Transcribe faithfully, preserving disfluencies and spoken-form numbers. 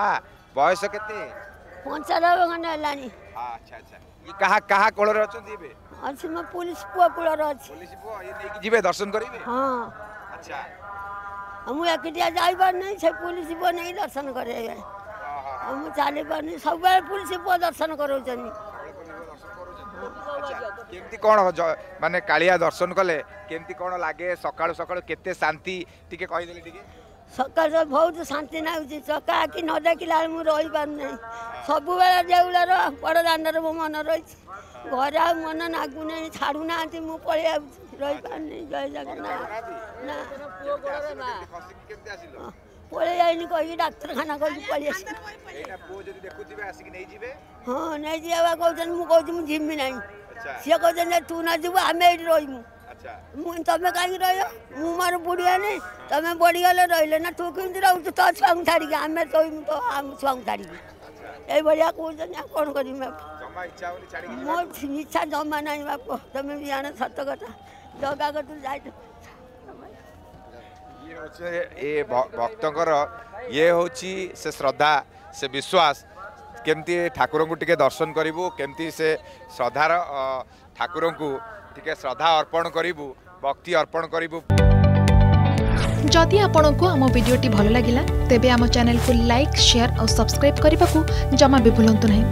हां बयस केते पचहत्तर घंटा लानी। हां अच्छा अच्छा ये कहा कहा कोलर अछन दिबे अछन में पुलिस पुआ कोलर अछ पुलिस पुआ ये लेके जिबे दर्शन करिवे। हां अच्छा हम एकटिया जाई बार नहीं से पुलिस पुआ नहीं दर्शन करेगा। हम चाले बार नहीं सब बार पुलिस पुआ दर्शन करो जनी। अच्छा केमती कोन माने कालिया दर्शन कले केमती कोन लागे सकाळ सकाळ केते शांति टिके कहि देले टिके सकाळ बहुत शांति नाउची चका कि न देखिला मु रहि पार नहीं सब बेला देउलर बड़ दांडर मो मन रहि घर आ मन नागु नहीं छाडू नांती मु पळे रहि पार नहीं। जय जगन्नाथ ना पुओ घर ना केमती आसिलो पळे आइनी कहि डाक्टरखाना कहि पळे आसी एटा पुओ जदी देखु दिबे आसी कि नै जिबे। हां नै जियावा कहजन मु कहजु मु जिमि नहीं से कहजन तू न जिबो आमे एठी रहिमु। अच्छा मु तमे काई रहियो मु मार बुढ़िया ने तमे बड़ी गले रहिले ना तू केमती रहू तो छांग छाड़ी आमे तोइम तो आम छांग छाड़ी। अच्छा ए बढ़िया कहजन कोन करी मैं जमा इच्छा होनी छाड़ी मो इच्छा जमा नहीं बापू तमे बियाने सत कथा जगा को तू जाई ये होचे ए भक्तंकर ये होची से श्रद्धा से विश्वास केमती ठाकुर को टिके दर्शन करूँ केमती से श्रद्धार ठाकुर को टिके श्रद्धा अर्पण करूँ भक्ति अर्पण करूँ। जदि आपण को आम भिडी भल लगा तेब आम चैनल को लाइक शेयर और सब्सक्राइब करने को जमा भी भूलु नहीं।